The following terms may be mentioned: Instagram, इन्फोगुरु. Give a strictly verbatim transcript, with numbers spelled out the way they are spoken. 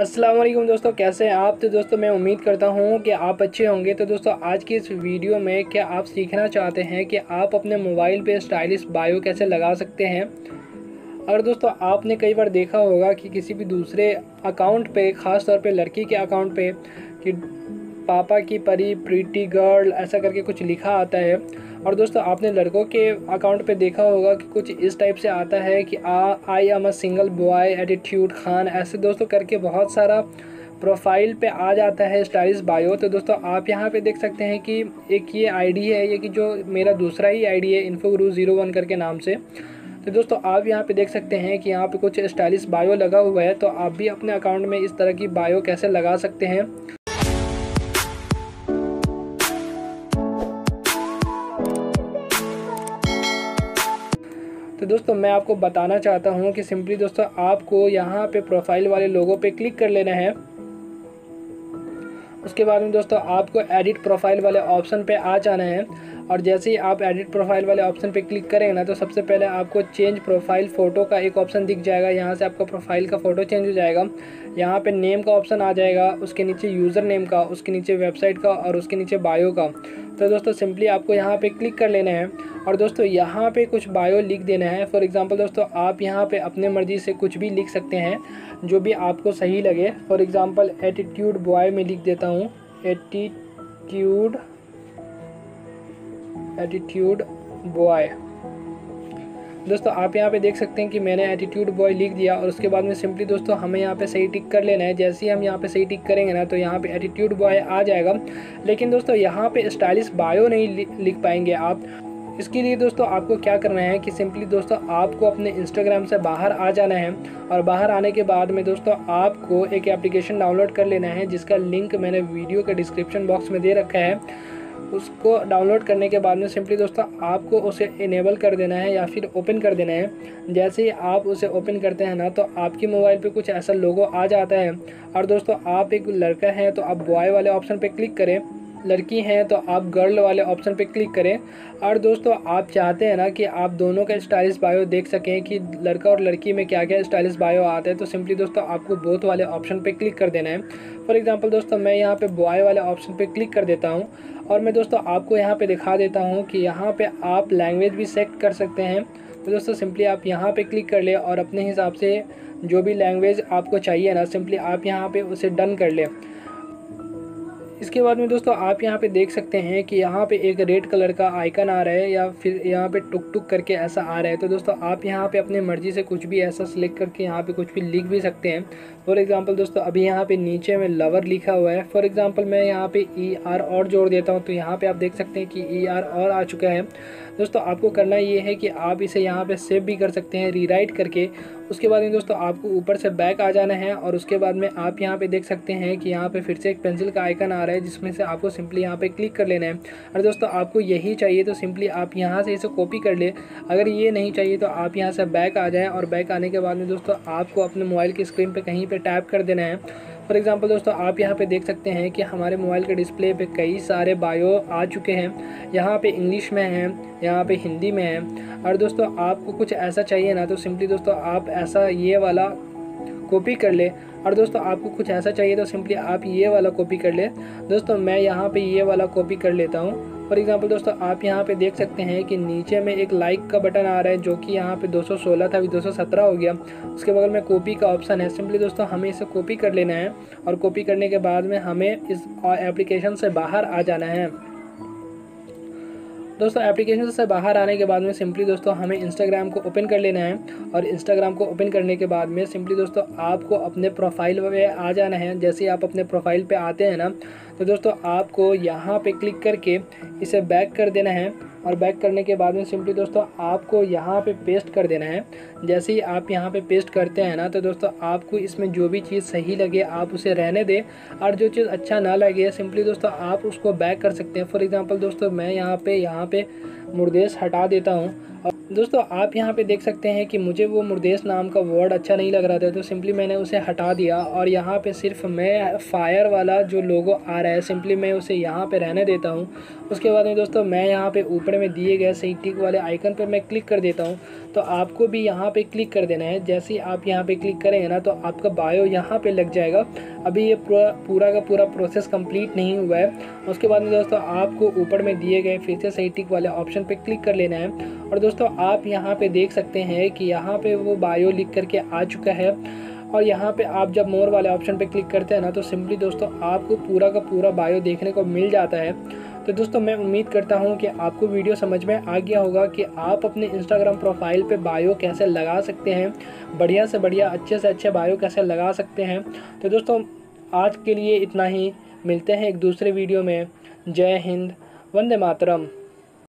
अस्सलाम वालेकुम दोस्तों, कैसे हैं आप। तो दोस्तों मैं उम्मीद करता हूं कि आप अच्छे होंगे। तो दोस्तों आज की इस वीडियो में क्या आप सीखना चाहते हैं कि आप अपने मोबाइल पे स्टाइलिश बायो कैसे लगा सकते हैं। और दोस्तों आपने कई बार देखा होगा कि किसी भी दूसरे अकाउंट पे, ख़ास तौर पे लड़की के अकाउंट पे, कि पापा की परी, प्रीटी गर्ल, ऐसा करके कुछ लिखा आता है। और दोस्तों आपने लड़कों के अकाउंट पे देखा होगा कि कुछ इस टाइप से आता है कि I am a single boy, attitude Khan, ऐसे दोस्तों करके बहुत सारा प्रोफाइल पे आ जाता है स्टाइलिश बायो। तो दोस्तों आप यहाँ पे देख सकते हैं कि एक ये आईडी है, ये कि जो मेरा दूसरा ही आईडी है, इन्फोगुरु जीरो वन करके नाम से। तो दोस्तों आप यहाँ पे देख सकते हैं कि यहाँ पे कुछ स्टाइलिश बायो लगा हुआ है। तो आप भी अपने अकाउंट में इस तरह की बायो कैसे लगा सकते हैं। तो दोस्तों मैं आपको बताना चाहता हूँ कि सिंपली दोस्तों आपको यहाँ पे प्रोफाइल वाले लोगों पे क्लिक कर लेना है। उसके बाद में दोस्तों आपको एडिट प्रोफाइल वाले ऑप्शन पे आ जाना है। और जैसे ही आप एडिट प्रोफाइल वाले ऑप्शन पे क्लिक करेंगे ना, तो सबसे पहले आपको चेंज प्रोफाइल फ़ोटो का एक ऑप्शन दिख जाएगा। यहाँ से आपका प्रोफाइल का फ़ोटो चेंज हो जाएगा। यहाँ पे नेम का ऑप्शन आ जाएगा, उसके नीचे यूज़र नेम का, उसके नीचे वेबसाइट का और उसके नीचे बायो का। तो दोस्तों सिंपली आपको यहाँ पर क्लिक कर लेना है और दोस्तों यहाँ पर कुछ बायो लिख देना है। फॉर एग्ज़ाम्पल दोस्तों आप यहाँ पर अपने मर्ज़ी से कुछ भी लिख सकते हैं, जो भी आपको सही लगे। फॉर एग्ज़ाम्पल एटीट्यूड बॉय में लिख देता हूँ, एटीट्यूड एटीट्यूड बॉय। दोस्तों आप यहाँ पे देख सकते हैं कि मैंने एटीट्यूड बॉय लिख दिया। और उसके बाद में सिंपली दोस्तों हमें यहाँ पे सही टिक कर लेना है। जैसे ही हम यहाँ पे सही टिक करेंगे ना, तो यहाँ पे एटीट्यूड बॉय आ जाएगा। लेकिन दोस्तों यहाँ पे स्टाइलिश बायो नहीं लिख पाएंगे आप। इसके लिए दोस्तों आपको क्या करना है कि सिंपली दोस्तों आपको अपने इंस्टाग्राम से बाहर आ जाना है। और बाहर आने के बाद में दोस्तों आपको एक एप्लीकेशन डाउनलोड कर लेना है, जिसका लिंक मैंने वीडियो के डिस्क्रिप्शन बॉक्स में दे रखा है। उसको डाउनलोड करने के बाद में सिंपली दोस्तों आपको उसे इनेबल कर देना है या फिर ओपन कर देना है। जैसे ही आप उसे ओपन करते हैं ना, तो आपके मोबाइल पे कुछ ऐसा लोगो आ जाता है। और दोस्तों आप एक लड़का हैं तो आप बॉय वाले ऑप्शन पे क्लिक करें, लड़की हैं तो आप गर्ल वाले ऑप्शन पे क्लिक करें। और दोस्तों आप चाहते हैं ना कि आप दोनों का स्टाइलिश बायो देख सकें कि लड़का और लड़की में क्या क्या स्टाइलिश बायो आते हैं। तो सिंपली दोस्तों आपको बोथ वाले ऑप्शन पे क्लिक कर देना है। फॉर एग्जांपल दोस्तों मैं यहाँ पे बॉय वाले ऑप्शन पे क्लिक कर देता हूँ। और मैं दोस्तों आपको यहाँ पर दिखा देता हूँ कि यहाँ पर आप लैंग्वेज भी सेलेक्ट कर सकते हैं। तो दोस्तों सिंपली आप यहाँ पे क्लिक कर लें और अपने हिसाब से जो भी लैंग्वेज आपको चाहिए ना, सिंपली आप यहाँ पर उसे डन कर लें। इसके बाद में दोस्तों आप यहाँ पे देख सकते हैं कि यहाँ पे एक रेड कलर का आइकन आ रहा है या फिर यहाँ पे टुक टुक करके ऐसा आ रहा है। तो दोस्तों आप यहाँ पे अपने मर्ज़ी से कुछ भी ऐसा सिलेक्ट करके यहाँ पे कुछ भी लिख भी सकते हैं। फॉर एग्जांपल दोस्तों अभी यहाँ पे नीचे में लवर लिखा हुआ है। फॉर एग्जांपल मैं यहाँ पे ई आर और जोड़ देता हूँ। तो यहाँ पर आप देख सकते हैं कि ई आर और आ चुका है। दोस्तों आपको करना ये है कि आप इसे यहाँ पर सेव भी कर सकते हैं रीराइट करके। उसके बाद में दोस्तों आपको ऊपर से बैक आ जाना है। और उसके बाद में आप यहाँ पे देख सकते हैं कि यहाँ पे फिर से एक पेंसिल का आइकन आ रहा है, जिसमें से आपको सिंपली यहाँ पे क्लिक कर लेना है। और दोस्तों आपको यही चाहिए तो सिंपली आप यहाँ से इसे कॉपी कर ले। अगर ये नहीं चाहिए तो आप यहाँ से बैक आ जाएँ। और बैक आने के बाद में दोस्तों आपको अपने मोबाइल की स्क्रीन पर कहीं पर टैप कर देना है। फॉर एग्जांपल दोस्तों आप यहाँ पे देख सकते हैं कि हमारे मोबाइल के डिस्प्ले पे कई सारे बायो आ चुके हैं। यहाँ पे इंग्लिश में हैं, यहाँ पे हिंदी में हैं। और दोस्तों आपको कुछ ऐसा चाहिए ना, तो सिंपली दोस्तों आप ऐसा ये वाला कॉपी कर ले। और दोस्तों आपको कुछ ऐसा चाहिए तो सिंपली आप ये वाला कॉपी कर ले। दोस्तों मैं यहाँ पे ये वाला कॉपी कर लेता हूँ। फॉर एग्जांपल दोस्तों आप यहाँ पे देख सकते हैं कि नीचे में एक लाइक का बटन आ रहा है, जो कि यहाँ पे दो सौ सोलह था, अभी दो सौ सत्रह हो गया। उसके बगल में कॉपी का ऑप्शन है। सिंपली दोस्तों हमें इसे कॉपी कर लेना है। और कॉपी करने के बाद में हमें इस एप्लीकेशन से बाहर आ जाना है। दोस्तों एप्लीकेशन से बाहर आने के बाद में सिंपली दोस्तों हमें इंस्टाग्राम को ओपन कर लेना है। और इंस्टाग्राम को ओपन करने के बाद में सिंपली दोस्तों आपको अपने प्रोफाइल पे आ जाना है। जैसे आप अपने प्रोफाइल पे आते हैं ना, तो दोस्तों आपको यहाँ पे क्लिक करके इसे बैक कर देना है। और बैक करने के बाद में सिंपली दोस्तों आपको यहाँ पे पेस्ट कर देना है। जैसे ही आप यहाँ पे पेस्ट करते हैं ना, तो दोस्तों आपको इसमें जो भी चीज़ सही लगे आप उसे रहने दें। और जो चीज़ अच्छा ना लगे सिंपली दोस्तों आप उसको बैक कर सकते हैं। फॉर एग्जांपल दोस्तों मैं यहाँ पे यहाँ पे मुर्देश हटा देता हूँ। दोस्तों आप यहाँ पे देख सकते हैं कि मुझे वो मुर्देश नाम का वर्ड अच्छा नहीं लग रहा था, तो सिंपली मैंने उसे हटा दिया और यहाँ पे सिर्फ मैं फायर वाला जो लोगो आ रहा है सिंपली मैं उसे यहाँ पे रहने देता हूँ। उसके बाद में दोस्तों मैं यहाँ पे ऊपर में दिए गए सही टिक वाले आइकन पर मैं क्लिक कर देता हूँ। तो आपको भी यहाँ पर क्लिक कर देना है। जैसे ही आप यहाँ पर क्लिक करेंगे ना तो आपका बायो यहाँ पर लग जाएगा। अभी ये पूरा पूरा का पूरा प्रोसेस कंप्लीट नहीं हुआ है। उसके बाद में दोस्तों आपको ऊपर में दिए गए फिर से सही टिक वाले ऑप्शन पर क्लिक कर लेना है। और दोस्तों आप यहाँ पे देख सकते हैं कि यहाँ पे वो बायो लिख करके आ चुका है। और यहाँ पे आप जब मोर वाले ऑप्शन पे क्लिक करते हैं ना तो सिंपली दोस्तों आपको पूरा का पूरा बायो देखने को मिल जाता है। तो दोस्तों मैं उम्मीद करता हूँ कि आपको वीडियो समझ में आ गया होगा कि आप अपने इंस्टाग्राम प्रोफाइल पे बायो कैसे लगा सकते हैं, बढ़िया से बढ़िया अच्छे से अच्छे बायो कैसे लगा सकते हैं। तो दोस्तों आज के लिए इतना ही, मिलते हैं एक दूसरे वीडियो में। जय हिंद, वंदे मातरम।